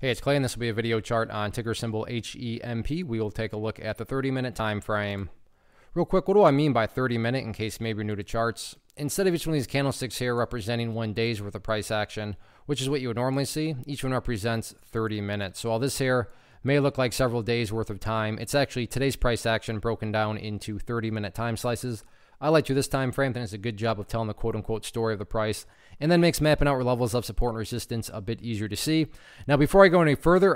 Hey, it's Clay, and this will be a video chart on ticker symbol HEMP. We will take a look at the 30-minute time frame. Real quick, what do I mean by 30-minute in case maybe you're new to charts? Instead of each one of these candlesticks here representing one day's worth of price action, which is what you would normally see, each one represents 30 minutes. So all this here may look like several days worth of time. It's actually today's price action broken down into 30-minute time slices. I like to this time frame, then it's a good job of telling the quote-unquote story of the price, and then makes mapping out where levels of support and resistance a bit easier to see. Now, before I go any further,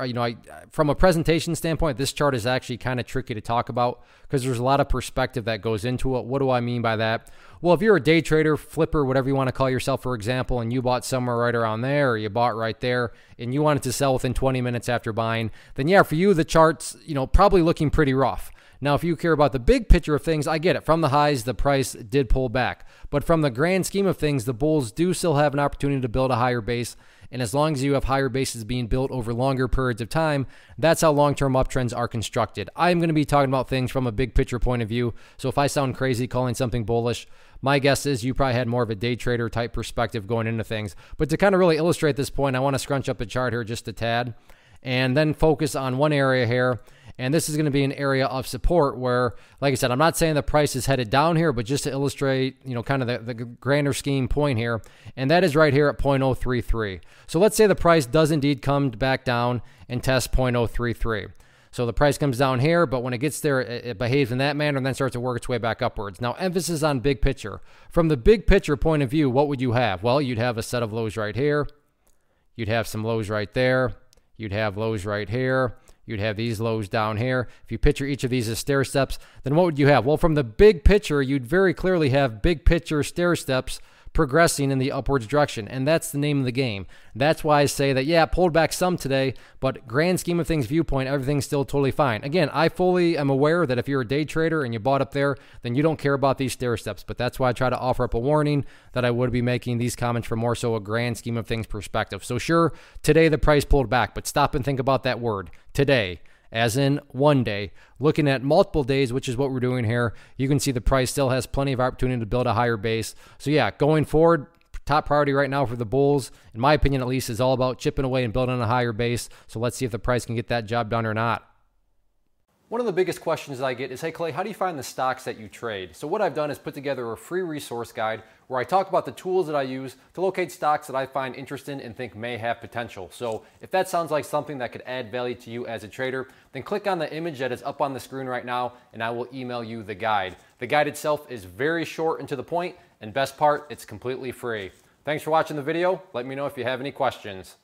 from a presentation standpoint, this chart is actually kind of tricky to talk about because there's a lot of perspective that goes into it. What do I mean by that? Well, if you're a day trader, flipper, whatever you want to call yourself, for example, and you bought somewhere right around there, or you bought right there, and you wanted to sell within 20 minutes after buying, then yeah, for you, the chart's probably looking pretty rough. Now, if you care about the big picture of things, I get it. From the highs, the price did pull back. But from the grand scheme of things, the bulls do still have an opportunity to build a higher base. And as long as you have higher bases being built over longer periods of time, that's how long-term uptrends are constructed. I'm going to be talking about things from a big picture point of view. So if I sound crazy calling something bullish, my guess is you probably had more of a day trader type perspective going into things. But to kind of really illustrate this point, I want to scrunch up the chart here just a tad and then focus on one area here. And this is going to be an area of support where, like I said, I'm not saying the price is headed down here, but just to illustrate, kind of the grander scheme point here. And that is right here at 0.033. So let's say the price does indeed come back down and test 0.033. So the price comes down here, but when it gets there, it behaves in that manner and then starts to work its way back upwards. Now, emphasis on big picture. From the big picture point of view, what would you have? Well, you'd have a set of lows right here. You'd have some lows right there. You'd have lows right here. You'd have these lows down here. If you picture each of these as stair steps, then what would you have? Well, from the big picture, you'd very clearly have big picture stair steps progressing in the upwards direction. And that's the name of the game. That's why I say that, yeah, it pulled back some today, but grand scheme of things viewpoint, everything's still totally fine. Again, I fully am aware that if you're a day trader and you bought up there, then you don't care about these stair steps. But that's why I try to offer up a warning that I would be making these comments from more so a grand scheme of things perspective. So sure, today the price pulled back, but stop and think about that word, today. As in one day, looking at multiple days, which is what we're doing here, you can see the price still has plenty of opportunity to build a higher base. So yeah, going forward, top priority right now for the bulls, in my opinion at least, is all about chipping away and building a higher base. So let's see if the price can get that job done or not. One of the biggest questions that I get is, hey Clay, how do you find the stocks that you trade? So what I've done is put together a free resource guide where I talk about the tools that I use to locate stocks that I find interesting and think may have potential. So if that sounds like something that could add value to you as a trader, then click on the image that is up on the screen right now and I will email you the guide. The guide itself is very short and to the point, and best part, it's completely free. Thanks for watching the video. Let me know if you have any questions.